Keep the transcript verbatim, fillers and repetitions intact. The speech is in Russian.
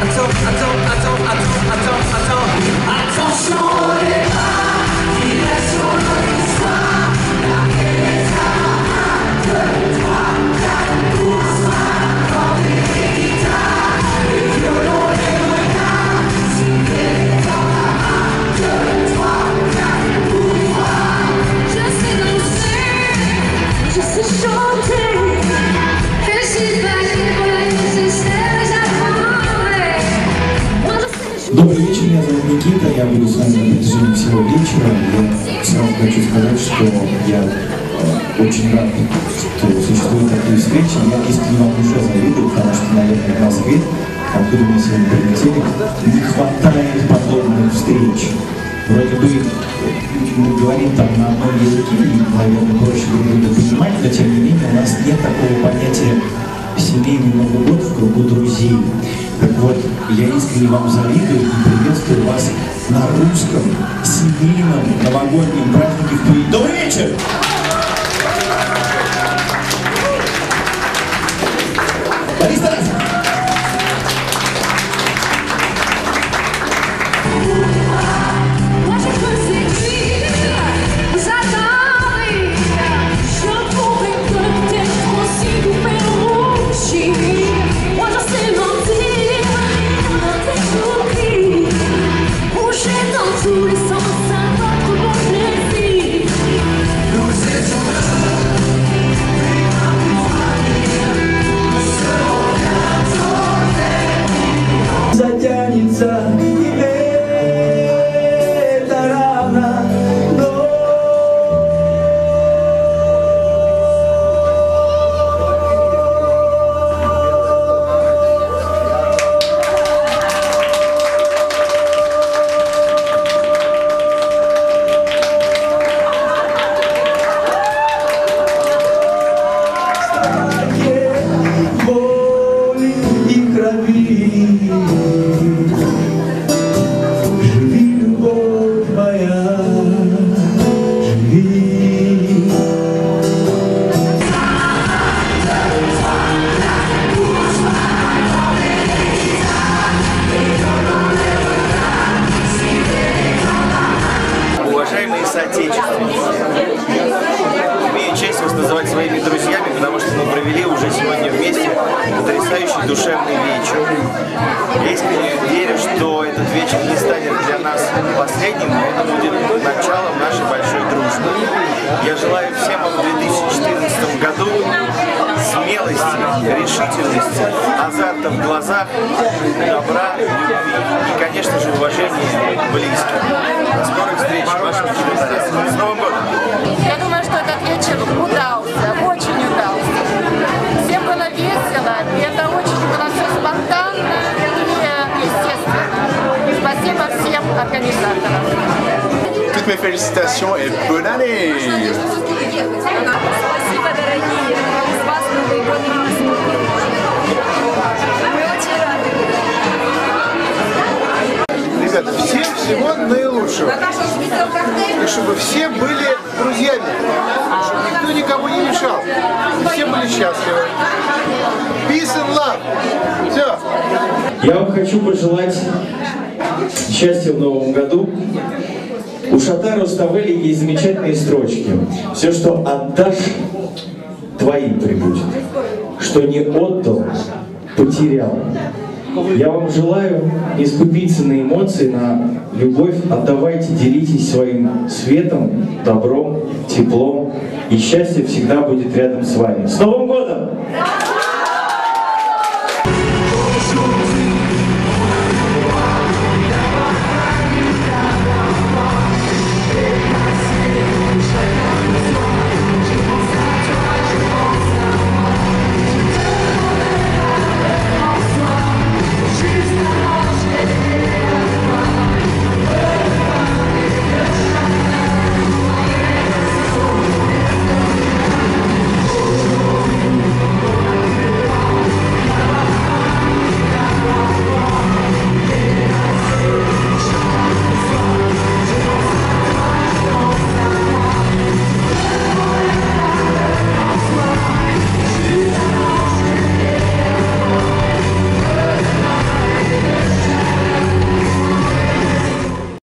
attends, attends, attends, attends, attends, attention au départ, direction l'horizon. Добрый вечер, меня зовут Никита, я буду с вами на протяжении всего вечера. Я сразу хочу сказать, что я э, очень рад, что существуют такие встречи. Я искренне вам уже завидую, потому что, наверное, в Москве, откуда мы сегодня прилетели, не хватает подобных встреч. Вроде бы мы говорим там на одном языке, и, наверное, проще друг друга понимать, но тем не менее у нас нет такого понятия семейный Новый год в кругу друзей. Так вот, я искренне вам завидую и приветствую вас на русском семейном новогоднем празднике в Твери. Добрый вечер! Душевный вечер. Я искренне верю, что этот вечер не станет для нас последним, но это будет началом нашей большой дружбы. Я желаю всем вам в две тысячи четырнадцатом году смелости, решительности, азарта в глазах, добра, любви и, конечно же, уважения близким. До скорых встреч, ваш Шатар. С Новым годом! Я думаю, что этот вечер удался, очень удался. Всем было весело, и это очень было все спонтанно и естественно. Спасибо всем организаторам. Toutes mes félicitations et bonne année! Спасибо, дорогие! С вас Новый год и наступил! Мы очень рады! Ребята, всем всего наилучшего! И чтобы все были друзьями, чтобы никто никому не мешал. Все были счастливы. Peace and love. Все. Я вам хочу пожелать счастья в новом году. У Шатара Ставели есть замечательные строчки. Все, что отдашь, твоим прибудет. Что не отдал, потерял. Я вам желаю не скупиться на эмоции, на любовь. Отдавайте, делитесь своим светом, добром, теплом. И счастье всегда будет рядом с вами. С Новым годом!